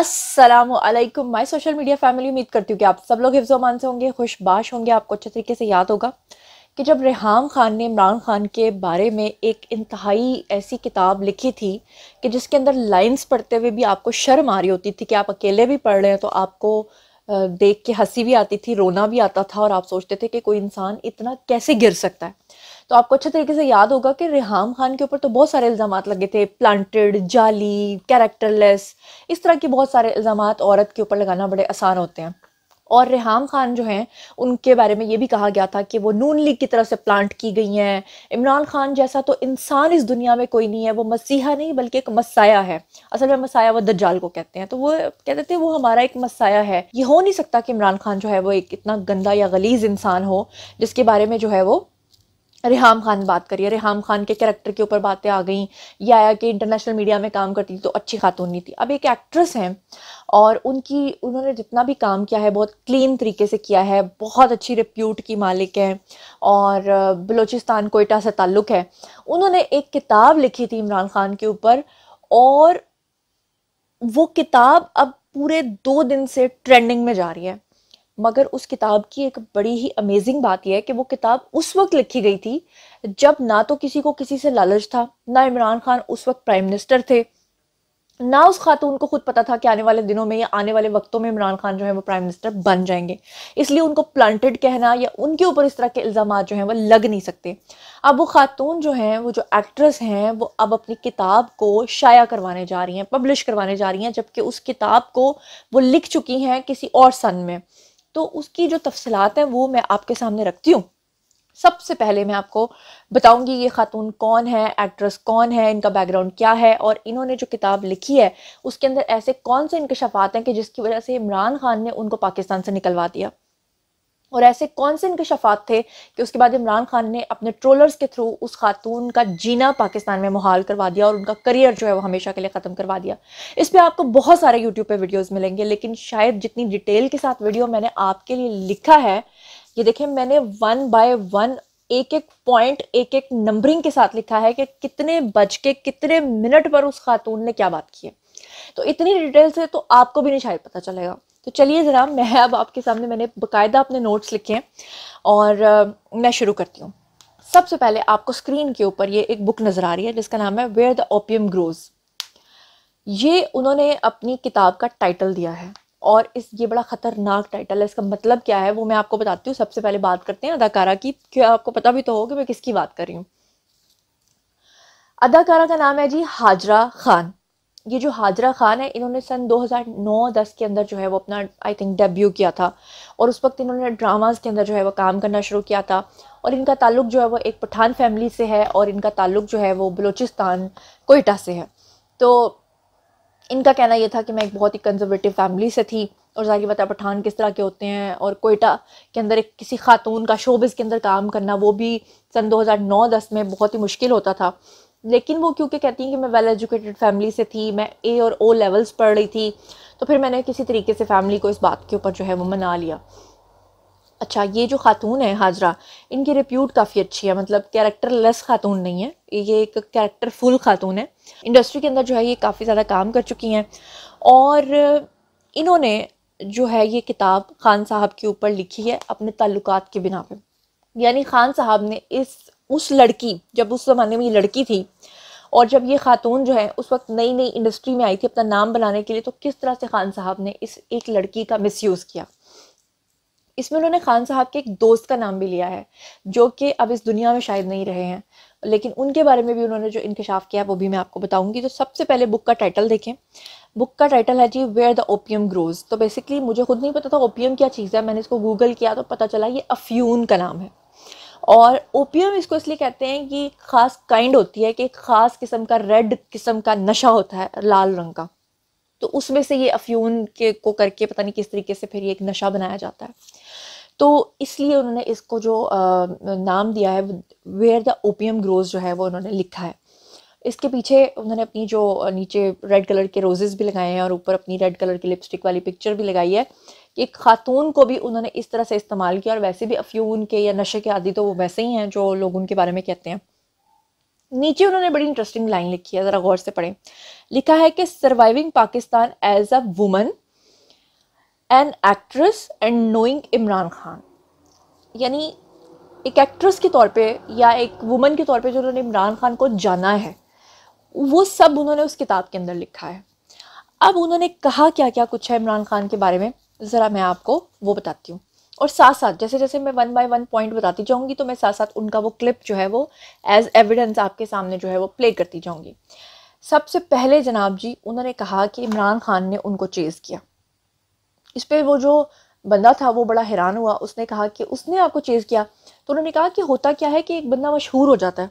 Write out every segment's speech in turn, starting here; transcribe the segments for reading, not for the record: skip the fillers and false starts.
अस्सलामुअलैकुम my social media family. उम्मीद करती हूँ कि आप सब लोग हिफ्ज़ोमान से होंगे, खुशबाश होंगे। आपको अच्छे तरीके से याद होगा कि जब रेहम खान ने इमरान खान के बारे में एक इंतहाई ऐसी किताब लिखी थी कि जिसके अंदर लाइन्स पढ़ते हुए भी आपको शर्म आ रही होती थी कि आप अकेले भी पढ़ रहे हैं, तो आपको देख के हंसी भी आती थी, रोना भी आता था और आप सोचते थे कि कोई इंसान इतना कैसे गिर सकता है। तो आपको अच्छे तरीके से याद होगा कि रेहम खान के ऊपर तो बहुत सारे इल्ज़ाम लगे थे, प्लांटेड, जाली, कैरेक्टरलेस, इस तरह के बहुत सारे इल्ज़ाम औरत के ऊपर लगाना बड़े आसान होते हैं। और रेहम खान जो हैं उनके बारे में ये भी कहा गया था कि वो नून लीग की तरफ से प्लांट की गई हैं। इमरान खान जैसा तो इंसान इस दुनिया में कोई नहीं है, वो मसीहा नहीं बल्कि एक मसाया है। असल में मसाया वो दज्जाल को कहते हैं, तो वो कहते थे वो हमारा एक मसाया है। ये हो नहीं सकता कि इमरान खान जो है वो एक इतना गंदा या गलीज़ इंसान हो जिसके बारे में जो है वो रेहम खान बात करिए। रेहम खान के कैरेक्टर के ऊपर बातें आ गई, या आया कि इंटरनेशनल मीडिया में काम करती थी तो अच्छी खातून नहीं थी। अब एक एक्ट्रेस हैं और उन्होंने जितना भी काम किया है बहुत क्लीन तरीके से किया है, बहुत अच्छी रिप्यूट की मालिक हैं और बलूचिस्तान कोयटा से ताल्लुक़ है। उन्होंने एक किताब लिखी थी इमरान खान के ऊपर और वो किताब अब पूरे 2 दिन से ट्रेंडिंग में जा रही है। मगर उस किताब की एक बड़ी ही अमेजिंग बात यह है कि वो किताब उस वक्त लिखी गई थी जब ना तो किसी को किसी से लालच था, ना इमरान खान उस वक्त प्राइम मिनिस्टर थे, ना उस खातून को खुद पता था कि आने वाले दिनों में या आने वाले वक्तों में इमरान खान जो है वो प्राइम मिनिस्टर बन जाएंगे। इसलिए उनको प्लांटेड कहना या उनके ऊपर इस तरह के इल्ज़ाम जो हैं वो लग नहीं सकते। अब वो खातून जो हैं, वो जो एक्ट्रेस हैं, वो अब अपनी किताब को शाया करवाने जा रही हैं, पब्लिश करवाने जा रही हैं, जबकि उस किताब को वो लिख चुकी हैं किसी और सन में। तो उसकी जो तफसीलात हैं वो मैं आपके सामने रखती हूँ। सबसे पहले मैं आपको बताऊंगी ये खातून कौन है, एक्ट्रेस कौन है, इनका बैकग्राउंड क्या है और इन्होंने जो किताब लिखी है उसके अंदर ऐसे कौन से इंकशाफात हैं कि जिसकी वजह से इमरान खान ने उनको पाकिस्तान से निकलवा दिया, और ऐसे कौन से इंकशाफात थे कि उसके बाद इमरान खान ने अपने ट्रोलर्स के थ्रू उस खातून का जीना पाकिस्तान में मुहाल करवा दिया और उनका करियर जो है वो हमेशा के लिए ख़त्म करवा दिया। इस पे आपको बहुत सारे यूट्यूब पे वीडियोस मिलेंगे, लेकिन शायद जितनी डिटेल के साथ वीडियो मैंने आपके लिए लिखा है, ये देखें मैंने 1 बाय 1 एक पॉइंट एक नंबरिंग के साथ लिखा है कि कितने बज के कितने मिनट पर उस खातून ने क्या बात की है। तो इतनी डिटेल से तो आपको भी नहीं शायद पता चलेगा। तो चलिए ज़रा मैं अब आपके सामने मैंने बकायदा अपने नोट्स लिखे हैं और मैं शुरू करती हूँ। सबसे पहले आपको स्क्रीन के ऊपर ये एक बुक नज़र आ रही है जिसका नाम है वेयर द ओपियम ग्रोज। ये उन्होंने अपनी किताब का टाइटल दिया है और ये बड़ा ख़तरनाक टाइटल है। इसका मतलब क्या है वो मैं आपको बताती हूँ। सबसे पहले बात करते हैं अदाकारा की, क्या आपको पता भी तो होगा मैं किसकी बात कर रही हूँ। अदाकारा का नाम है जी हाजरा खान। ये जो हाजरा खान है इन्होंने सन 2009-10 के अंदर जो है वो अपना आई थिंक डेब्यू किया था और उस वक्त इन्होंने ड्रामास के अंदर जो है वो काम करना शुरू किया था। और इनका ताल्लुक़ जो है वो एक पठान फैमिली से है और इनका ताल्लुक़ जो है वो बलूचिस्तान कोयटा से है। तो इनका कहना ये था कि मैं एक बहुत ही कंजर्वेटिव फैमिली से थी और जाहिर बात है पठान किस तरह के होते हैं, और कोयटा के अंदर एक किसी खातून का शोबिज़ के अंदर काम करना वो भी सन 2009-10 में बहुत ही मुश्किल होता था। लेकिन वो क्योंकि कहती हैं कि मैं वेल एजुकेटेड फैमिली से थी, मैं A और O लेवल्स पढ़ रही थी, तो फिर मैंने किसी तरीके से फैमिली को इस बात के ऊपर जो है वो मना लिया। अच्छा, ये जो खातून है हाजरा, इनकी रिप्यूट काफ़ी अच्छी है, मतलब कैरेक्टरलेस खातून नहीं है, ये एक कैरेक्टरफुल खातून है। इंडस्ट्री के अंदर जो है ये काफ़ी ज़्यादा काम कर चुकी हैं और इन्होंने जो है ये किताब खान साहब के ऊपर लिखी है अपने ताल्लुकात के बिना पर। यानी खान साहब ने उस लड़की, जब उस ज़माने में ये लड़की थी और जब ये खातून जो है उस वक्त नई नई इंडस्ट्री में आई थी अपना नाम बनाने के लिए, तो किस तरह से खान साहब ने इस एक लड़की का मिसयूज़ किया। इसमें उन्होंने खान साहब के एक दोस्त का नाम भी लिया है जो कि अब इस दुनिया में शायद नहीं रहे हैं, लेकिन उनके बारे में भी उन्होंने जो इंकशाफ किया वो भी मैं आपको बताऊँगी। तो सबसे पहले बुक का टाइटल देखें। बुक का टाइटल है जी वेयर द ओपियम ग्रोज। तो बेसिकली मुझे खुद नहीं पता था ओपियम क्या चीज़ है, मैंने इसको गूगल किया तो पता चला ये अफ्यून का नाम है। और ओपियम इसको इसलिए कहते हैं कि ख़ास काइंड होती है कि एक ख़ास किस्म का रेड किस्म का नशा होता है, लाल रंग का, तो उसमें से ये अफ्यून के को करके पता नहीं किस तरीके से फिर ये एक नशा बनाया जाता है। तो इसलिए उन्होंने इसको जो नाम दिया है वेयर द ओपियम ग्रोज जो है वो उन्होंने लिखा है। इसके पीछे उन्होंने अपनी जो नीचे रेड कलर के रोजेज़ भी लगाए हैं और ऊपर अपनी रेड कलर की लिपस्टिक वाली पिक्चर भी लगाई है कि खातून को भी उन्होंने इस तरह से इस्तेमाल किया। और वैसे भी अफ्यून के या नशे के आदि तो वो वैसे ही हैं जो लोग उनके बारे में कहते हैं। नीचे उन्होंने बड़ी इंटरेस्टिंग लाइन लिखी है, जरा गौर से पढ़ें। लिखा है कि surviving Pakistan as a woman, an actress and knowing Imran Khan. यानी एक एक्ट्रेस के तौर पे या एक वुमन के तौर पे जो उन्होंने इमरान खान को जाना है वो सब उन्होंने उस किताब के अंदर लिखा है। अब उन्होंने कहा क्या क्या कुछ है इमरान खान के बारे में, ज़रा मैं आपको वो बताती हूँ, और साथ साथ जैसे जैसे मैं वन बाय वन पॉइंट बताती जाऊँगी तो मैं साथ साथ उनका वो क्लिप जो है वो एज एविडेंस आपके सामने जो है वो प्ले करती जाऊँगी। सबसे पहले जनाब जी उन्होंने कहा कि इमरान खान ने उनको चेज़ किया। इस पर वो जो बंदा था वो बड़ा हैरान हुआ। उसने कहा कि उसने आपको चेज़ किया, तो उन्होंने कहा कि होता क्या है कि एक बंदा मशहूर हो जाता है,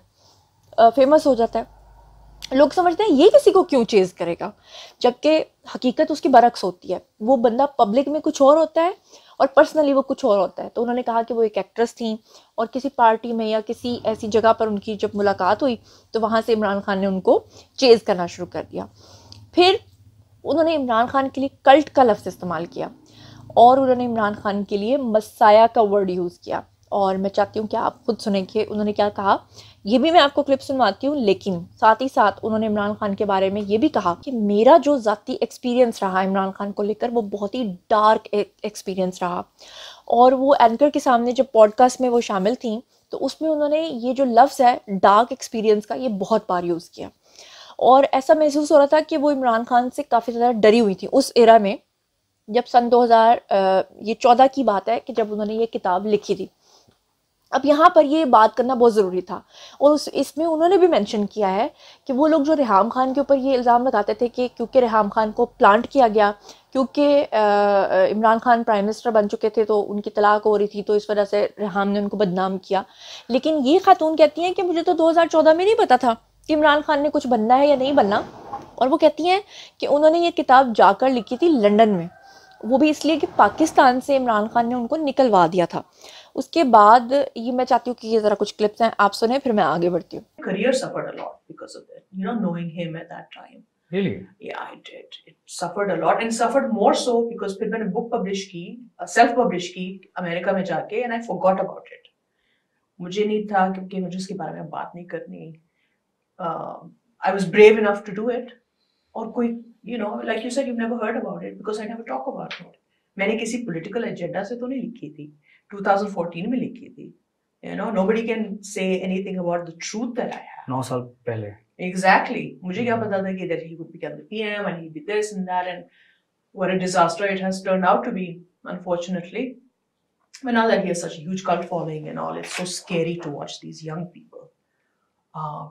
फेमस हो जाता है, लोग समझते हैं ये किसी को क्यों चेज़ करेगा, जबकि हकीकत उसकी बरक्स होती है। वो बंदा पब्लिक में कुछ और होता है और पर्सनली वो कुछ और होता है। तो उन्होंने कहा कि वो एक एक्ट्रेस थी और किसी पार्टी में या किसी ऐसी जगह पर उनकी जब मुलाकात हुई तो वहाँ से इमरान खान ने उनको चेज़ करना शुरू कर दिया। फिर उन्होंने इमरान खान के लिए कल्ट का लफ्ज़ इस्तेमाल किया और उन्होंने इमरान खान के लिए मसाया का वर्ड यूज़ किया। और मैं चाहती हूँ कि आप खुद सुनें कि उन्होंने क्या कहा। ये भी मैं आपको क्लिप सुनवाती हूँ, लेकिन साथ ही साथ उन्होंने इमरान खान के बारे में ये भी कहा कि मेरा जो ज़ाती एक्सपीरियंस रहा इमरान खान को लेकर वो बहुत ही डार्क एक्सपीरियंस रहा। और वो एंकर के सामने जब पॉडकास्ट में वो शामिल थी तो उसमें उन्होंने ये जो लफ्ज़ है डार्क एक्सपीरियंस का ये बहुत बार यूज़ किया, और ऐसा महसूस हो रहा था कि वो इमरान खान से काफ़ी ज़्यादा डरी हुई थी उस एरा में, जब सन 2014 की बात है कि जब उन्होंने ये किताब लिखी थी। अब यहाँ पर ये बात करना बहुत ज़रूरी था, और इसमें उन्होंने भी मेंशन किया है कि वो लोग जो रेहम खान के ऊपर ये इल्ज़ाम लगाते थे कि क्योंकि रेहम खान को प्लांट किया गया, क्योंकि इमरान खान प्राइम मिनिस्टर बन चुके थे तो उनकी तलाक हो रही थी तो इस वजह से रेहम ने उनको बदनाम किया। लेकिन ये खातून कहती हैं कि मुझे तो 2014 में नहीं पता था कि इमरान खान ने कुछ बनना है या नहीं बनना। और वो कहती हैं कि उन्होंने ये किताब जाकर लिखी थी लंदन में, वो भी इसलिए कि पाकिस्तान से इमरान खान ने उनको निकलवा दिया था। उसके बाद ये मैं चाहती हूँ कि ये जरा कुछ क्लिप्स हैं आप सुने, फिर मैं आगे बढ़ती हूँ। Career suffered a lot because of that, you know, knowing him at that time. Really? Yeah, I did. It suffered a lot and suffered more so because फिर मैंने बुक पब्लिश की, सेल्फ पब्लिश की America में जाके, and I forgot about it. मुझे नहीं था क्योंकि मुझे इसके बारे में बात नहीं करनी। I was brave enough to do it. और कोई, you know, like you said, you never heard about it because I never talk about it. मैंने किसी पॉलिटिकल एजेंडा से तो नहीं लिखी थी, 2014 में लिखी थी। You know, nobody can say anything about the truth that I have. 9 साल पहले। Exactly. मुझे क्या पता था कि that he would become the PM and he'd be this and that, and what a disaster it has turned out to be, unfortunately. But now that he has such a huge cult following and all, it's so scary to watch these young people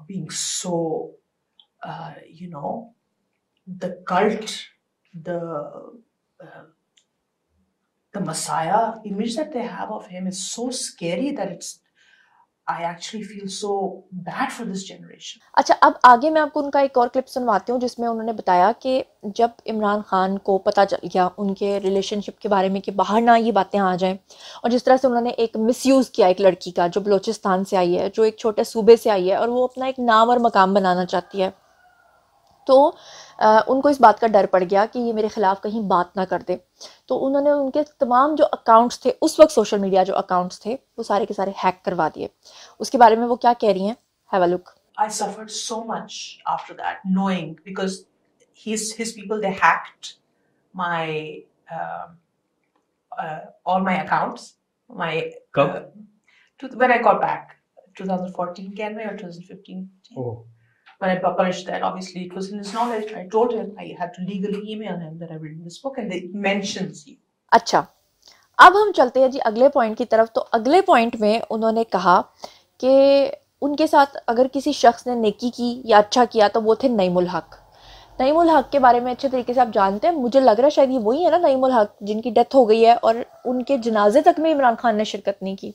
being so, you know, the cult, the messiah image that they have of him is so scary that it's, I actually feel so bad for this generation. अच्छा, अब आगे मैं आपको उनका एक और clip सुनवाती हूँ जिसमें उन्होंने बताया कि जब इमरान खान को पता चल गया उनके रिलेशनशिप के बारे में कि बाहर ना ये बातें आ जाएं, और जिस तरह से उन्होंने एक मिसयूज़ किया एक लड़की का जो बलूचिस्तान से आई है, जो एक छोटे सूबे से आई है और वो अपना एक नाम और मकाम बनाना चाहती है, तो उनको इस बात का डर पड़ गया कि ये मेरे ख़िलाफ़ कहीं बात ना कर दे। तो उन्होंने उनके तमाम जो अकाउंट्स थे उस वक्त, सोशल मीडिया जो अकाउंट्स थे वो सारे के सारे हैक करवा दिए। उसके बारे में वो क्या कह रही हैं, have a look. I suffered so much after that, knowing because his people they hacked my all my accounts, my कब to when I got back 2014 कैन में और 2015 ओह। When I published that, obviously it was in his knowledge. I told him I had to legally email him that I've written this book, and it mentions you. अच्छा, अब हम चलते हैं जी अगले point की तरफ। तो अगले पॉइंट में उन्होंने कहा कि उनके साथ अगर किसी शख्स ने नेकी की या अच्छा किया तो वो थे नईम उल हक। नईम उल हक के बारे में अच्छे तरीके से आप जानते हैं, मुझे लग रहा है शायद ये वही है ना नईम उल हक जिनकी डेथ हो गई है और उनके जनाजे तक में इमरान खान ने शिरकत नहीं की।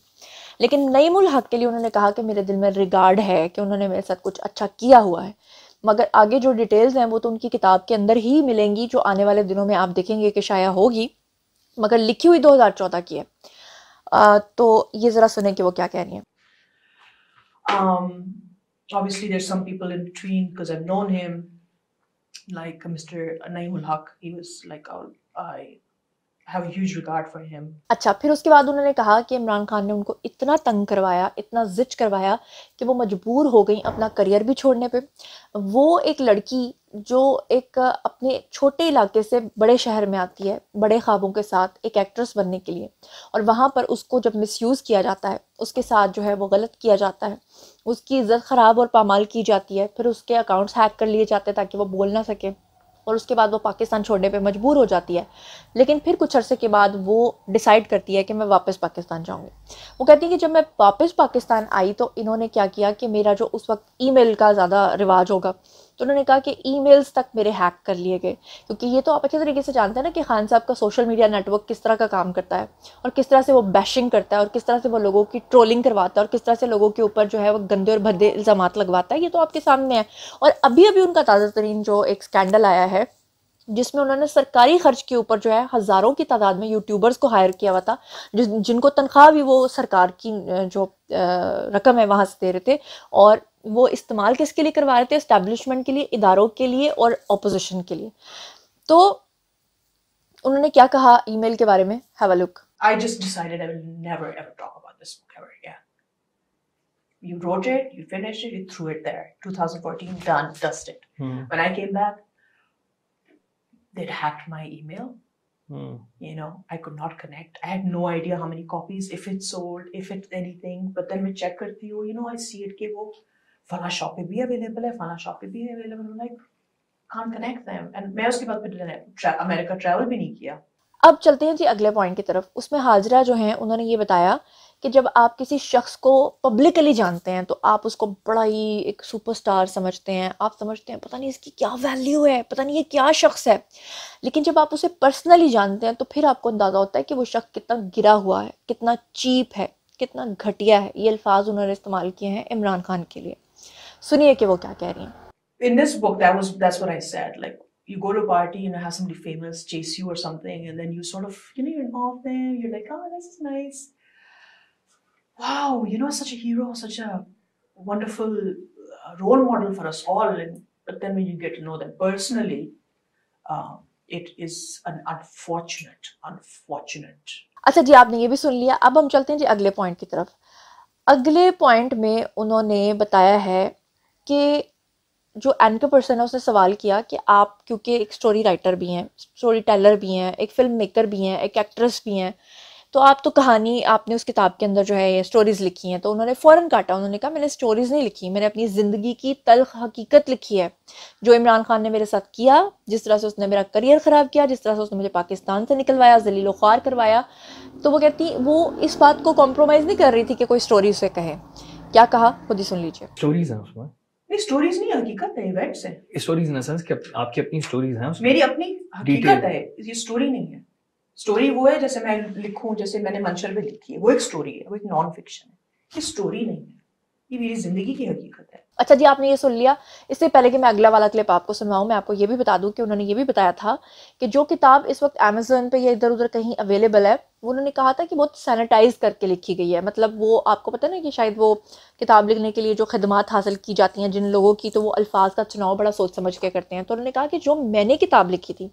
लेकिन नईम उल हक के लिए उन्होंने कहा कि मेरे दिल में रिगार्ड है कि उन्होंने मेरे साथ कुछ अच्छा किया हुआ है, मगर आगे जो डिटेल्स हैं वो तो उनकी किताब के अंदर ही मिलेंगी जो आने वाले दिनों में आप देखेंगे कि शाया होगी, मगर लिखी हुई 2014 की है। तो ये जरा सुने कि वो क्या कह रही हैं। Obviously there's some people in between because I've known him, like Mr. Naeem ul Haq. He was like our have a huge regard for him. अच्छा, फिर उसके बाद उन्होंने कहा कि इमरान खान ने उनको इतना तंग करवाया, इतना जिद करवाया कि वो मजबूर हो गई अपना करियर भी छोड़ने पे। वो एक लड़की जो एक अपने छोटे इलाके से बड़े शहर में आती है बड़े ख्वाबों के साथ एक एक्ट्रेस बनने के लिए, और वहाँ पर उसको जब मिसयूज़ किया जाता है, उसके साथ जो है वो गलत किया जाता है, उसकी इज़्ज़त ख़राब और पामाल की जाती है, फिर उसके अकाउंट्स हैक कर लिए जाते हैं ताकि वो बोल ना सके, और उसके बाद वो पाकिस्तान छोड़ने पे मजबूर हो जाती है। लेकिन फिर कुछ अरसे के बाद वो डिसाइड करती है कि मैं वापस पाकिस्तान जाऊँगी। वो कहती है कि जब मैं वापस पाकिस्तान आई तो इन्होंने क्या किया कि मेरा जो उस वक्त ईमेल का ज़्यादा रिवाज होगा, तो उन्होंने कहा कि ईमेल्स तक मेरे हैक कर लिए गए, क्योंकि ये तो आप अच्छे तरीके से जानते हैं ना कि खान साहब का सोशल मीडिया नेटवर्क किस तरह का काम करता है और किस तरह से वो बैशिंग करता है और किस तरह से वो लोगों की ट्रोलिंग करवाता है और किस तरह से लोगों के ऊपर जो है वो गंदे और भद्दे इल्ज़ामात लगवाता है। ये तो आपके सामने है। और अभी अभी उनका ताज़ा तरीन जो एक स्कैंडल आया है जिसमें उन्होंने सरकारी खर्च के ऊपर जो है हज़ारों की तादाद में यूट्यूबर्स को हायर किया हुआ था, जिनको तनख्वाह भी वो सरकार की जो रकम है वहाँ से दे रहे थे, और वो इस्तेमाल किसके लिए करवा रहे थे? इस्टेब्लिशमेंट के लिए, इदारों के लिए और अपोजिशन के लिए। तो उन्होंने क्या कहा ईमेल के बारे में, have a look. I just decided I will never ever talk about this book ever again. You wrote it, you finished it, you threw it there. 2014 done, dusted. When I came back they hacked my email. You know, I could not connect. I had no idea how many copies, if it's sold, if it's anything. But then I check karti hu, you know, I see it ke wo fala shop pe bhi available hai, fala shop pe bhi available. I'm like, can't connect them. And main uske baad phir America travel bhi nahi kiya. अब चलते हैं जी अगले point की तरफ। उसमें हाजरा जो हैं उन्होंने ये बताया कि जब आप किसी शख्स को पब्लिकली जानते हैं तो आप उसको बड़ा ही एक सुपरस्टार समझते हैं, आप समझते हैं पता नहीं इसकी क्या वैल्यू है, पता नहीं ये क्या शख्स है। लेकिन जब आप उसे पर्सनली जानते हैं तो फिर आपको अंदाज़ा होता है कि वो शख्स कितना गिरा हुआ है, कितना चीप है, कितना घटिया है। ये अल्फाज उन्होंने इस्तेमाल किए हैं इमरान खान के लिए। सुनिए कि वो क्या कह रही हैं। In this book that was that's what I said, like you go to a party, you know, have somebody famous chase you or something, and then you sort of, you know, you're involved there, you're like, oh, this is nice, wow, you know, such a hero, such a wonderful role model for us all. And but then when you get to know them personally, it is an unfortunate. अच्छा जी, आपने ये भी सुन लिया। अब हम चलते हैं जी अगले पॉइंट की तरफ। अगले पॉइंट में उन्होंने बताया है कि जो एंकर पर्सन है उसने सवाल किया कि आप, क्योंकि एक स्टोरी राइटर भी हैं, स्टोरी टेलर भी हैं, एक फिल्म मेकर भी हैं, एक एक्ट्रेस भी हैं, तो आप तो कहानी आपने उस किताब के अंदर जो है ये स्टोरीज़ लिखी हैं। तो उन्होंने फ़ौरन काटा, उन्होंने कहा मैंने स्टोरीज़ नहीं लिखी, मैंने अपनी ज़िंदगी की तल्ख हकीकत लिखी है। जो इमरान खान ने मेरे साथ किया, जिस तरह से उसने मेरा करियर ख़राब किया, जिस तरह से उसने मुझे पाकिस्तान से निकलवाया, ज़लील व ख़्वार करवाया। तो वो कहती वो इस बात को कॉम्प्रोमाइज़ नहीं कर रही थी कि कोई स्टोरी उसे कहे। क्या कहा खुद ही सुन लीजिए। स्टोरीज़ हैं उसमें, स्टोरीज नहीं, हकीकत है, इवेंट्स हैं। स्टोरीज इन द सेंस कि आपकी अपनी स्टोरीज हैं। मेरी अपनी हकीकत है, ये स्टोरी नहीं है। स्टोरी वो है जैसे मैं लिखूं, जैसे मैंने मंशर पे लिखी है, वो एक स्टोरी है, वो एक नॉन फिक्शन है। ये स्टोरी नहीं है, ये मेरी जिंदगी की हकीकत है। अच्छा जी, आपने ये सुन लिया। इससे पहले कि मैं अगला वाला क्लिप आपको सुनवाऊँ, मैं आपको ये भी बता दूँ कि उन्होंने ये भी बताया था कि जो किताब इस वक्त अमेज़न पे या इधर उधर कहीं अवेलेबल है, वो उन्होंने कहा था कि बहुत सैनिटाइज करके लिखी गई है। मतलब वो आपको पता ना कि शायद वो किताब लिखने के लिए जो खदमात हासिल की जाती हैं जिन लोगों की, तो वो अल्फाज का चुनाव बड़ा सोच समझ के करते हैं। तो उन्होंने कहा कि जो मैंने किताब लिखी थी,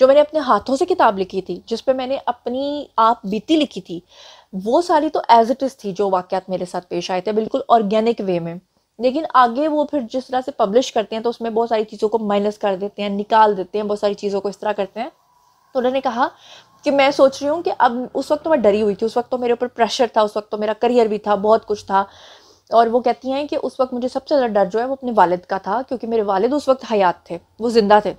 जो मैंने अपने हाथों से किताब लिखी थी, जिस पर मैंने अपनी आप बीती लिखी थी, वो सारी तो एज इट इज़ थी, जो वाक़यात मेरे साथ पेश आए थे बिल्कुल ऑर्गेनिक वे में। लेकिन आगे वो फिर जिस तरह से पब्लिश करते हैं तो उसमें बहुत सारी चीज़ों को माइनस कर देते हैं, निकाल देते हैं, बहुत सारी चीज़ों को इस तरह करते हैं। तो उन्होंने कहा कि मैं सोच रही हूँ कि अब, उस वक्त तो मैं डरी हुई थी, उस वक्त तो मेरे ऊपर प्रेशर था, उस वक्त तो मेरा करियर भी था, बहुत कुछ था। और वो कहती हैं कि उस वक्त मुझे सबसे ज़्यादा डर जो है वो अपने वालिद का था, क्योंकि मेरे वालिद उस वक्त हयात थे, वो ज़िंदा थे।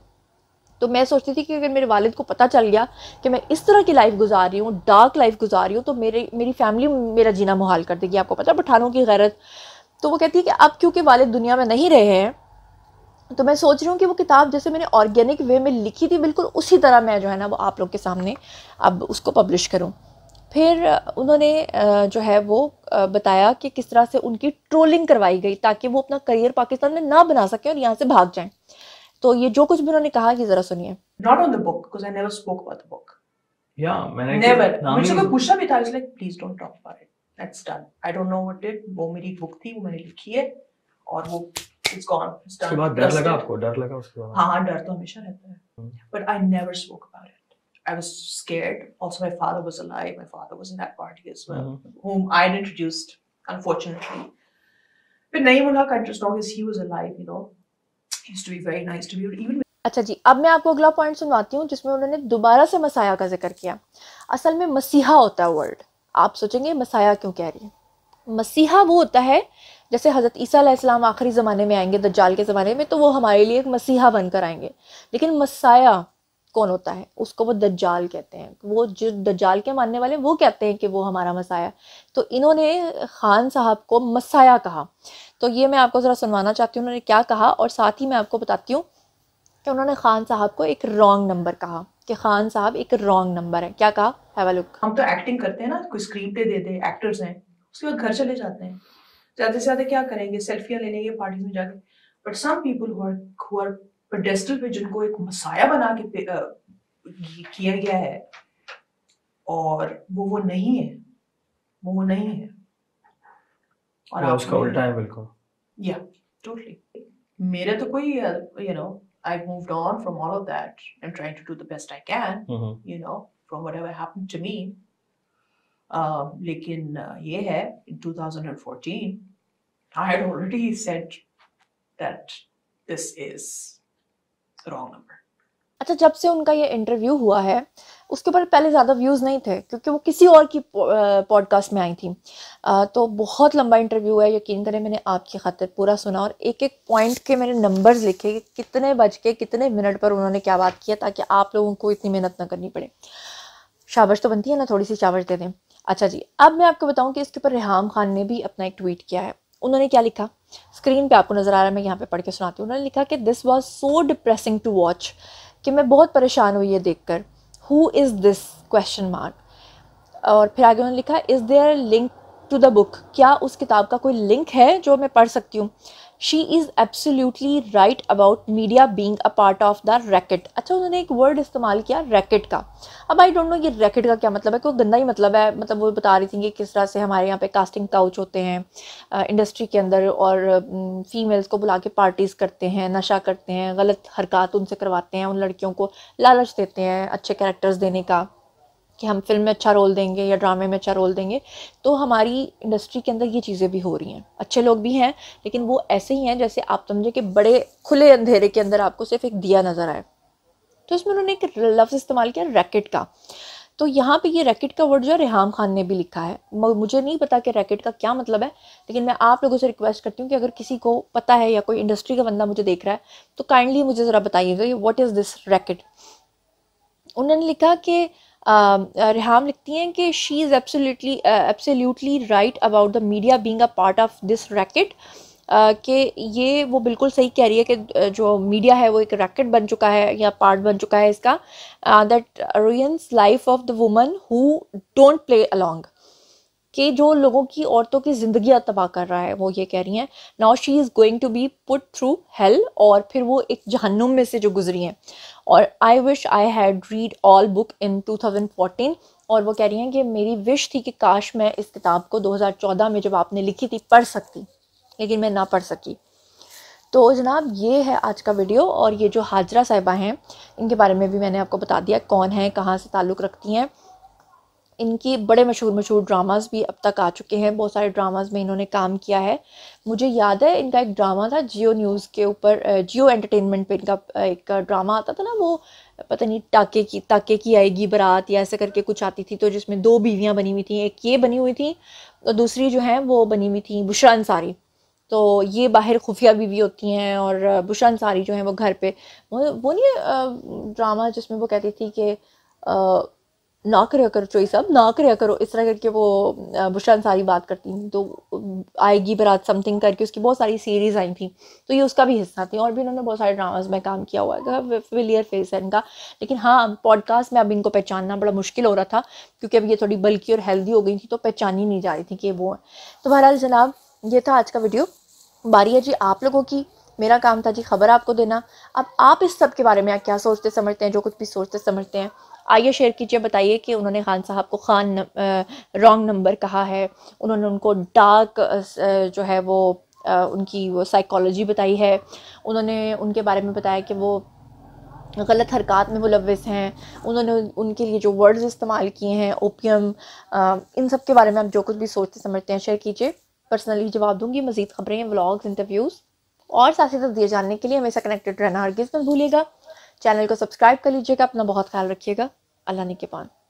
तो मैं सोचती थी कि अगर मेरे वालिद को पता चल गया कि मैं इस तरह की लाइफ गुजार रही हूँ, डार्क लाइफ गुजार रही हूँ, तो मेरी फैमिली मेरा जीना मुहाल कर देगी। आपको पता है पठानों की गैरत। तो वो कहती है कि अब क्योंकि वालिद दुनिया में नहीं रहे हैं, तो मैं सोच रही हूँ कि वो किताब जैसे मैंने ऑर्गेनिक वे में लिखी थी, बिल्कुल उसी तरह मैं जो है ना वो आप लोग के सामने अब उसको पब्लिश करूँ। फिर उन्होंने जो है वो बताया कि किस तरह से उनकी ट्रोलिंग करवाई गई ताकि वो अपना करियर पाकिस्तान में ना बना सकें और यहाँ से भाग जाएं। तो ये जो कुछ भी उन्होंने कहा कि ज़रा सुनिए। Not on the book, because I never spoke about the book. Yeah, मैंने never. मुझसे कोई पूछा भी था, I was like, please don't talk about it. That's done. I don't know what it. वो मेरी बुक थी, वो मैंने लिखी है और वो it's gone. It's done. उसके बाद डर लगा आपको? डर लगा उसके बाद? हाँ, डर तो हमेशा रहता है. But I never spoke about it. I was scared. Also, my father was alive. My father was in that party as well, whom I had introduced, unfortunately. But Naeem ul Haq, I just know he was alive, you know. He used to be very nice to me. Even अच्छा जी, अब मैं आपको अगला point सुनवाती हूँ जिसमें उन्होंने दोबारा से मसाया का जिक्र किया। असल में मसीहा होता है वर्ड। आप सोचेंगे मसाया क्यों कह रही है? मसीहा वो होता है, जैसे हज़रत ईसा अलैहिस्सलाम आखिरी ज़माने में आएंगे, दज्जाल के ज़माने में, तो वो हमारे लिए एक मसीहा बनकर आएंगे। लेकिन मसाया कौन होता है? उसको वो दज्जाल कहते हैं। वो जो दज्जाल के मानने वाले वो कहते हैं कि वो हमारा मसाया। तो इन्होंने खान साहब को मसाया कहा। तो ये मैं आपको ज़रा सुनवाना चाहती हूँ उन्होंने क्या कहा, और साथ ही मैं आपको बताती हूँ कि उन्होंने खान साहब को एक रॉन्ग नंबर कहा, कि खान साहब एक रॉन्ग नंबर है। क्या कहा? Have a look. हम तो एक्टिंग करते हैं ना, कोई स्क्रीन पे दे एक्टर्स हैं, उसके बाद घर चले जाते हैं, ज़्यादा से ज़्यादा क्या करेंगे, सेल्फियाँ ले लेंगे पार्टीज में जाके। But some people who are pedestal पे जिनको एक मसाया बना के किया गया है, और वो नहीं है, वो नहीं है। और आपका उल्टा है बिल्कुल। या टोटली। मेरा तो कोई you know, I've moved on from all of that. I'm trying to do the best I can, you know, from whatever happened to me. Lekin ye hai, in 2014, I had already said that this is the wrong number. अच्छा, जब से उनका ये interview हुआ है उसके ऊपर पहले ज़्यादा व्यूज़ नहीं थे क्योंकि वो किसी और की पॉडकास्ट में आई थी। तो बहुत लंबा इंटरव्यू है, यकीन करें मैंने आपकी खातिर पूरा सुना और एक एक पॉइंट के मैंने नंबर्स लिखे कि कितने बज के कितने मिनट पर उन्होंने क्या बात किया, ताकि आप लोगों को इतनी मेहनत ना करनी पड़े। शाबाश तो बनती है ना, थोड़ी सी शाबाश दे दें। अच्छा जी, अब मैं आपको बताऊँ कि इसके ऊपर रेहम खान ने भी अपना एक ट्वीट किया है। उन्होंने क्या लिखा, स्क्रीन पर आपको नज़र आ रहा है, मैं यहाँ पर पढ़ के सुनाती हूँ। उन्होंने लिखा कि this was so depressing to watch, कि मैं बहुत परेशान हुई ये देखकर। Who is this question mark. और फिर आगे उन्होंने लिखा is there link to the book, क्या उस किताब का कोई लिंक है जो मैं पढ़ सकती हूँ। She is absolutely right about media being a part of the racket. अच्छा, उन्होंने एक वर्ड इस्तेमाल किया रैकेट का। अब आई डोंट नो ये रैकेट का क्या मतलब है, कोई गंदा ही मतलब है। मतलब वो बता रही थी कि किस तरह से हमारे यहाँ पे कास्टिंग काउच होते हैं इंडस्ट्री के अंदर, और फीमेल्स को बुला के पार्टीज़ करते हैं, नशा करते हैं, गलत हरकत उनसे करवाते हैं, उन लड़कियों को लालच देते हैं अच्छे कैरेक्टर्स देने का कि हम फिल्म में अच्छा रोल देंगे या ड्रामे में अच्छा रोल देंगे। तो हमारी इंडस्ट्री के अंदर ये चीज़ें भी हो रही हैं। अच्छे लोग भी हैं, लेकिन वो ऐसे ही हैं जैसे आप समझे कि बड़े खुले अंधेरे के अंदर आपको सिर्फ एक दिया नज़र आए। तो इसमें उन्होंने एक लफ्ज़ इस्तेमाल किया रैकेट का। तो यहाँ पे ये रैकेट का वर्ड जो है रेहम खान ने भी लिखा है। मुझे नहीं पता कि रैकेट का क्या मतलब है, लेकिन मैं आप लोगों से रिक्वेस्ट करती हूँ कि अगर किसी को पता है या कोई इंडस्ट्री का बंदा मुझे देख रहा है तो काइंडली मुझे ज़रा बताइएगा कि व्हाट इज़ दिस रैकेट। उन्होंने लिखा कि रेहम लिखती हैं कि she is absolutely right about the media being a part of this racket, कि ये वो बिल्कुल सही कह रही है कि जो मीडिया है वो एक रैकेट बन चुका है या पार्ट बन चुका है इसका, that ruins life of the woman who don't play along, कि जो लोगों की औरतों की ज़िंदगियाँ तबाह कर रहा है। वो ये कह रही हैं now she is going to be put through hell, और फिर वो एक जहन्नुम में से जो गुजरी हैं, और I wish I had read all book in 2014, और वो कह रही हैं कि मेरी विश थी कि काश मैं इस किताब को 2014 में जब आपने लिखी थी पढ़ सकती, लेकिन मैं ना पढ़ सकी। तो जनाब ये है आज का वीडियो, और ये जो हाजरा साहिबा हैं इनके बारे में भी मैंने आपको बता दिया कौन है, कहाँ से ताल्लुक़ रखती हैं। इनकी बड़े मशहूर ड्रामास भी अब तक आ चुके हैं, बहुत सारे ड्रामास में इन्होंने काम किया है। मुझे याद है इनका एक ड्रामा था जियो न्यूज़ के ऊपर, जियो एंटरटेनमेंट पे इनका एक ड्रामा आता था ना, वो पता नहीं टाके की आएगी बारात या ऐसे करके कुछ आती थी, तो जिसमें दो बीवियाँ बनी हुई थी, एक ये बनी हुई थी और दूसरी जो है वो बनी हुई थी बुशरा अंसारी। तो ये बाहर खुफिया बीवी होती हैं और बुशरा अंसारी जो है वो घर पर वो नहीं ड्रामा जिसमें वो कहती थी कि ना कर करो चोई साहब, ना कर करो, इस तरह करके वो बुशरा अंसारी बात करती थी। तो आएगी बारात समथिंग करके उसकी बहुत सारी सीरीज़ आई थी, तो ये उसका भी हिस्सा थी, और भी इन्होंने बहुत सारे ड्रामास में काम किया हुआ है, फेलियर फेस है इनका। लेकिन हाँ, पॉडकास्ट में अब इनको पहचानना बड़ा मुश्किल हो रहा था क्योंकि अब ये थोड़ी बल्की और हेल्दी हो गई थी, तो पहचानी नहीं जा रही थी कि वो है। तो बहरहाल जनाब ये था आज का वीडियो। बारी है जी आप लोगों की, मेरा काम था जी खबर आपको देना। अब आप इस सब के बारे में क्या सोचते समझते हैं, जो कुछ भी सोचते समझते हैं आइए शेयर कीजिए, बताइए कि उन्होंने खान साहब को खान रॉन्ग नंबर कहा है, उन्होंने उनको डार्क जो है वो उनकी वो साइकोलॉजी बताई है, उन्होंने उनके बारे में बताया कि वो गलत हरकत में मुलव्विस हैं, उन्होंने उनके लिए जो वर्ड्स इस्तेमाल किए हैं ओपियम, इन सब के बारे में आप जो कुछ भी सोचते समझते हैं शेयर कीजिए। पर्सनली जवाब दूंगी। मज़ीद ख़बरें, व्लॉग्स, इंटरव्यूज़ और साथ ही तस्दीर जानने के लिए हमेशा कनेक्टेड रहना हरगिज़ मत भूलिएगा। चैनल को सब्सक्राइब कर लीजिएगा। अपना बहुत ख्याल रखिएगा। अल्लाह निगहबान।